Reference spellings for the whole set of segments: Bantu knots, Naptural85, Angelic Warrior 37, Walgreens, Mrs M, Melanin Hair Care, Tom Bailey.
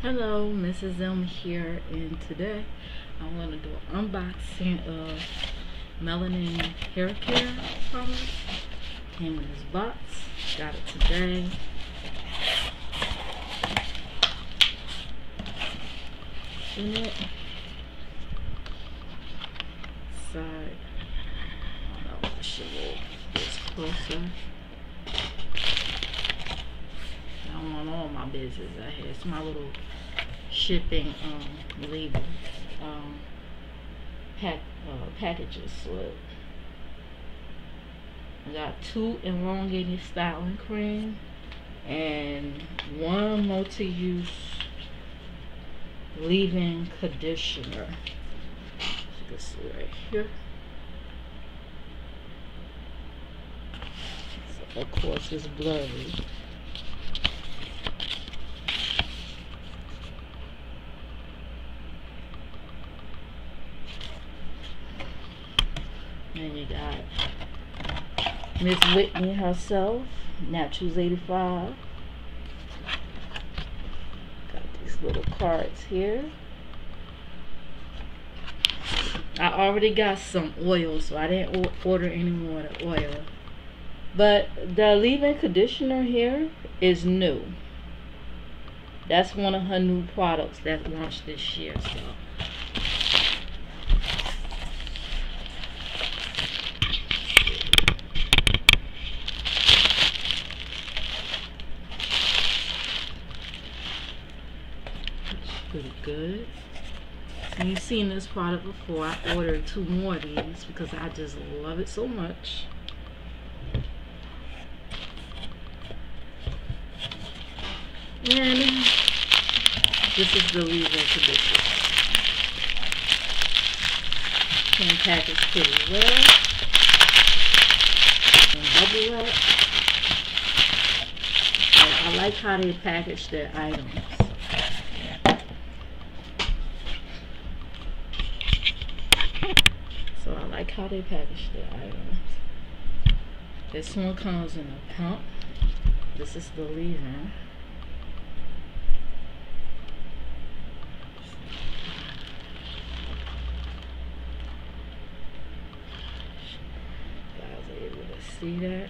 Hello, Mrs M here, and today I'm going to do an unboxing of Melanin Hair Care products. Came in this box, got it today. In it, side. I don't wish it was closer. I want all my business out here. It's my little shipping label packages. Look, I got two elongated styling cream and one multi-use leave-in conditioner. You can see right here. So of course, it's blurry. And you got Miss Whitney herself, Naptural85. Got these little cards here. I already got some oil, so I didn't order any more of the oil. But the leave-in conditioner here is new. That's one of her new products that launched this year. So pretty good. And you've seen this product before. I ordered two more of these because I just love it so much. And this is the leave-in conditioner. Can package pretty well. And bubble wrap. I like how they package their items. How they package their items. This one comes in a pump. This is the leave-in. You guys are able to see that.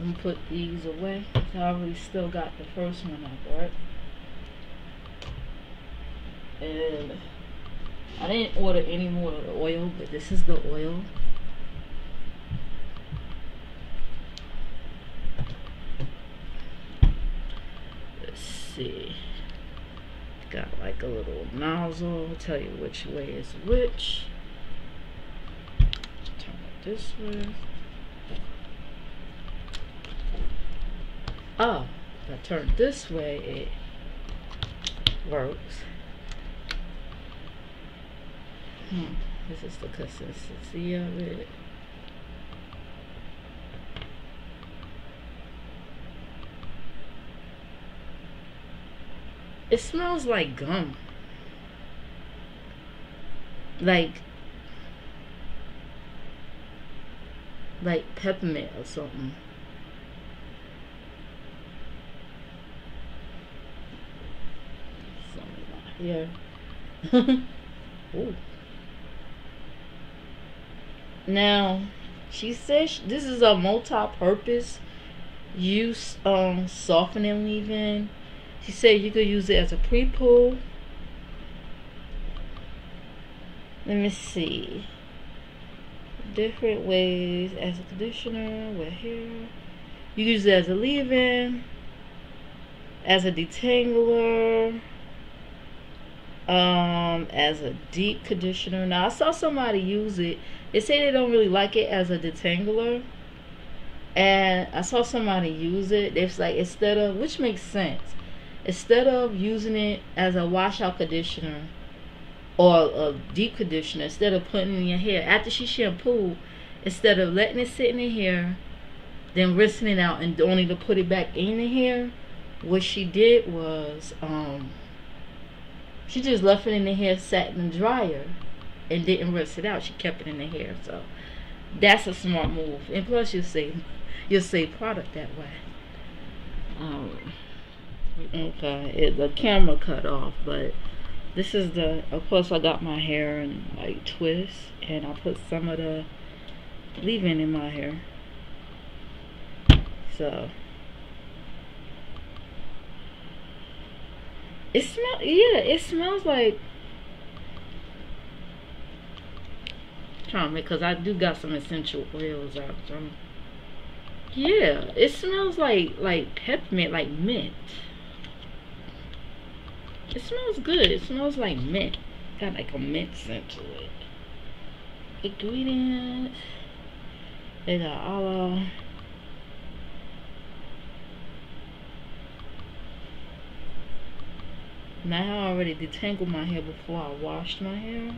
I'm gonna put these away. I already still got the first one I bought. And I didn't order any more of the oil, but this is the oil. Let's see. Got like a little nozzle. Tell you which way is which. Turn it this way. Oh, if I turn this way, it works. This is the consistency of it. It smells like gum. Like peppermint or something. Something out here. Ooh. Now, she says this is a multi-purpose use softening leave-in. She said you could use it as a pre-pull. Let me see. Different ways as a conditioner with hair. You use it as a leave-in, as a detangler, as a deep conditioner. Now, I saw somebody use it. They say they don't really like it as a detangler, and I saw somebody use it. It's like, instead of, which makes sense, instead of using it as a washout conditioner or a deep conditioner, instead of putting it in your hair after she shampooed, instead of letting it sit in the hair, then rinsing it out and only to put it back in the hair, what she did was she just left it in the hair, sat in the dryer, and didn't rinse it out. She kept it in the hair. So that's a smart move. And plus, you'll save product that way. Okay, the camera cut off, but this is the, of course I got my hair in like twists, and I put some of the leave-in in my hair. So it smells, yeah, it smells like, I'm trying to make, because I do got some essential oils out. Yeah, it smells like peppermint, like mint. It smells good. It smells like mint. Got like a mint scent to it. Ingredients. They got aloe. Now I already detangled my hair before I washed my hair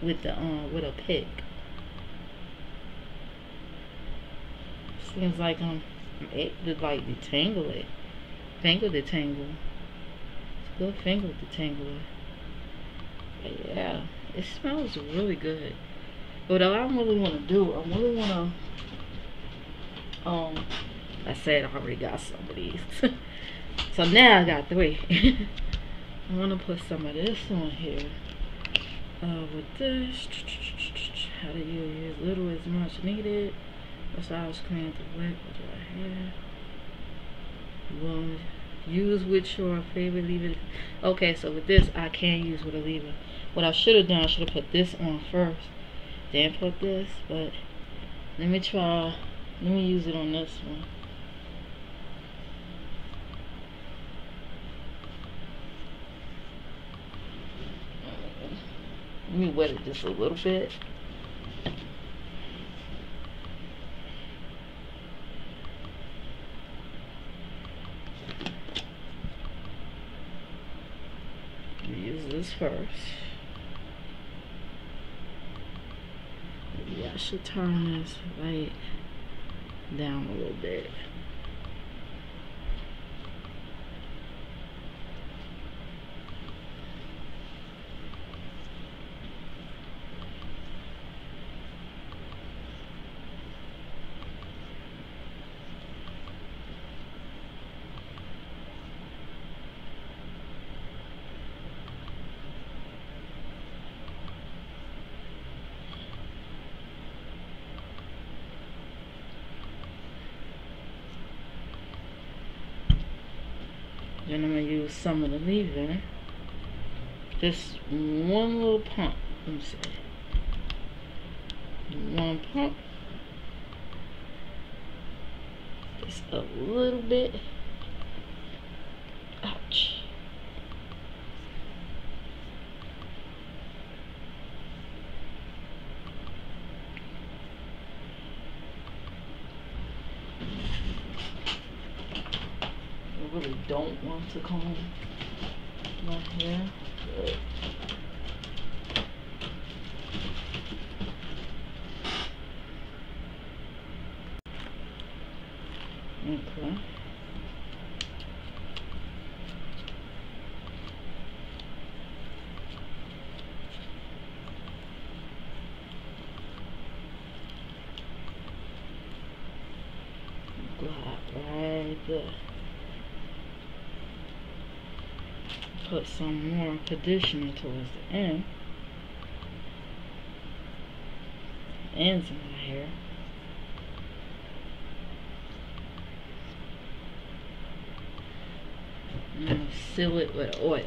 with the with a pick. Seems like it did like detangle it. Finger detangle. It's a good finger detangler. But yeah, it smells really good. But what I really want to do, I really want to, I said I already got some of these. So now I got three. I want to put some of this on here. With this, how to use as little as much needed. That's how I was cleaning the wet with my hair. Well, use with your favorite leave-in. Okay, so with this, I can use with a leave-in. What I should have done, I should have put this on first, then put this, but let me try, let me use it on this one. Let me wet it just a little bit. First, maybe I should turn this light down a little bit. Then I'm going to use some of the leave-in. Just one little pump. Let me see. One pump. Just a little bit. Ouch. Don't want to comb my hair. But okay. Put some more conditioner towards the end. Ends in my hair. And I'm going to seal it with oil.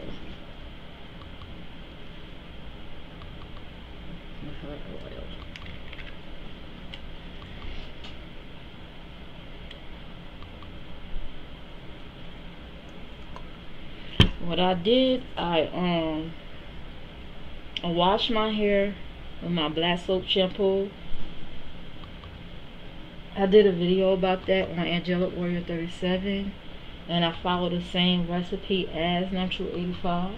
What I did, I washed my hair with my black soap shampoo. I did a video about that on Angelic Warrior 37, and I followed the same recipe as Naptural85,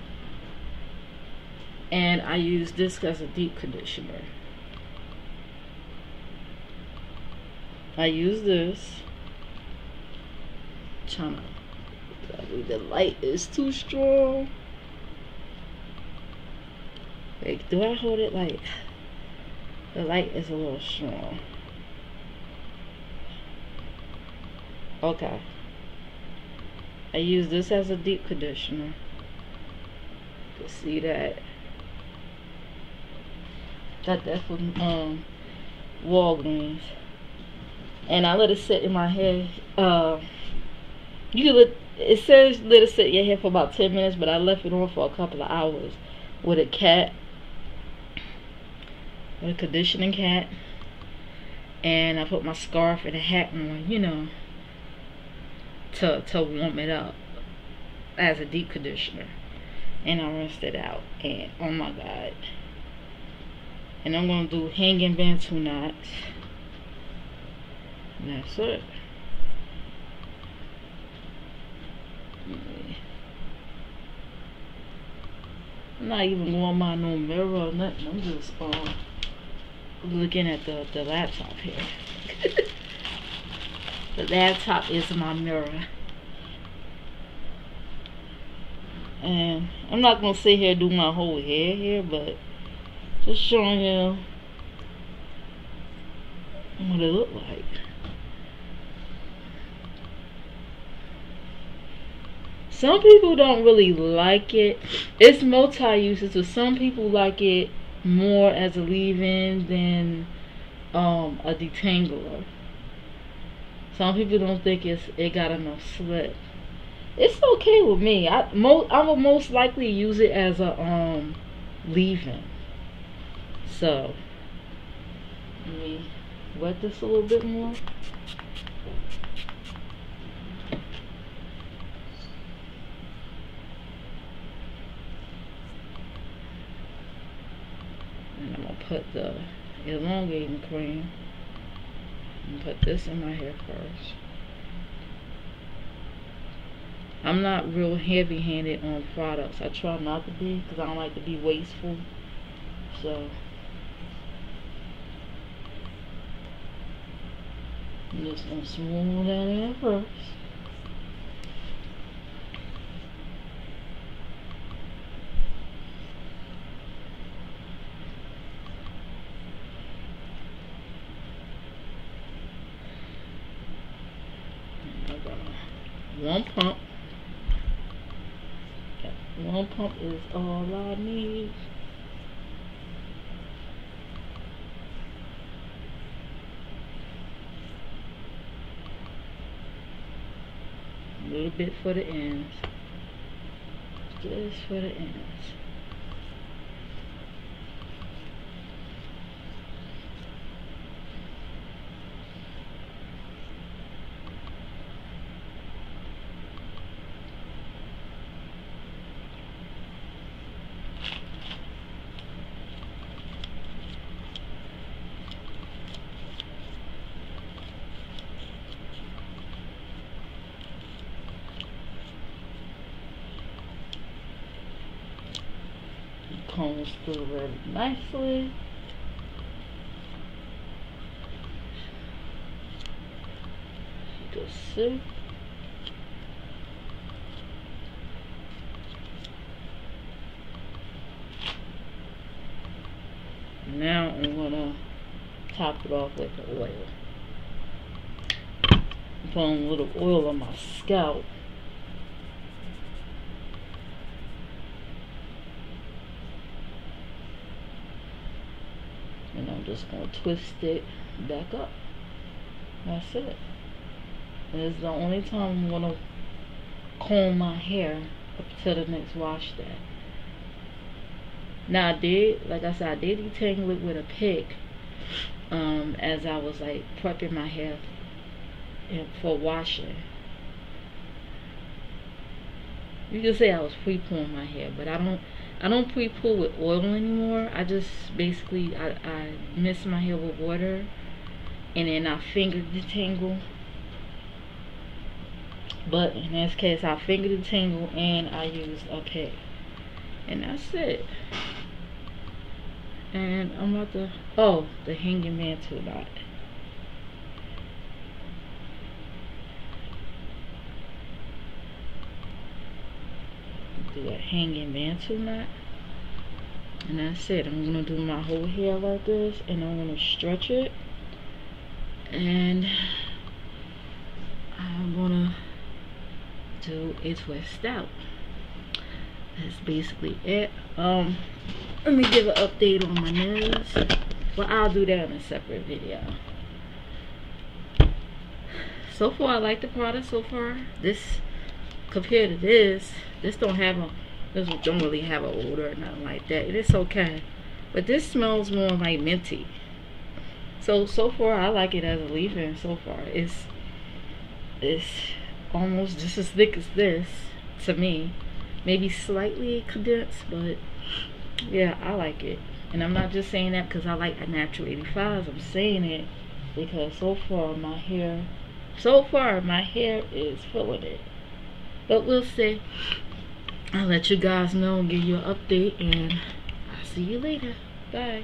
and I used this as a deep conditioner. I use this. The light is too strong. Wait, do I hold it like the light is a little strong? Okay. I use this as a deep conditioner. You can see that. Got that from Walgreens. And I let it sit in my hair. It says let it sit in your hair for about 10 minutes, but I left it on for a couple of hours with a cat, with a conditioning cat. And I put my scarf and a hat on, you know, to warm it up as a deep conditioner. And I rinsed it out, and oh my God. And I'm gonna do hanging bantu knots. And that's it. I'm not even going by no mirror or nothing. I'm just looking at the laptop here. The laptop is my mirror. And I'm not gonna sit here and do my whole hair here, but just showing you what it look like. Some people don't really like it. It's multi-uses, so some people like it more as a leave-in than a detangler. Some people don't think it got enough slip. It's okay with me. I would most likely use it as a leave-in. So let me wet this a little bit more. And I'm going to put the elongating cream and put this in my hair first. I'm not real heavy-handed on products. I try not to be, because I don't like to be wasteful. So I'm just going to smooth that out first. One pump. One pump is all I need. A little bit for the ends. Just for the ends. Combs through very nicely. You can see. Now I'm gonna top it off with the oil. I'm putting a little oil on my scalp. And I'm just going to twist it back up. That's it. And it's the only time I'm going to comb my hair up to the next wash day. Now I did, like I said, I did detangle it with a pick as I was like prepping my hair for washing. You can say I was pre-pulling my hair, but I don't pre-pull with oil anymore. I just basically I mist my hair with water, and then I finger detangle. But in this case, I finger detangle and I use a pick, and that's it. And I'm about to the hanging bantu knot. Do a hanging bantu knot, and that's it. I'm gonna do my whole hair like this, and I'm gonna stretch it, and I'm gonna do is rest out. That's basically it. Let me give an update on my nails. Well, I'll do that in a separate video. So far, I like the product so far. This, compared to this don't have a, this don't really have an odor or nothing like that. It is okay. But this smells more like minty. So far, I like it as a leave-in. So far, it's almost just as thick as this to me. Maybe slightly condensed, but yeah, I like it. And I'm not just saying that because I like Naptural85s. I'm saying it because so far my hair is feeling it. But we'll see. I'll let you guys know and give you an update, and I'll see you later. Bye.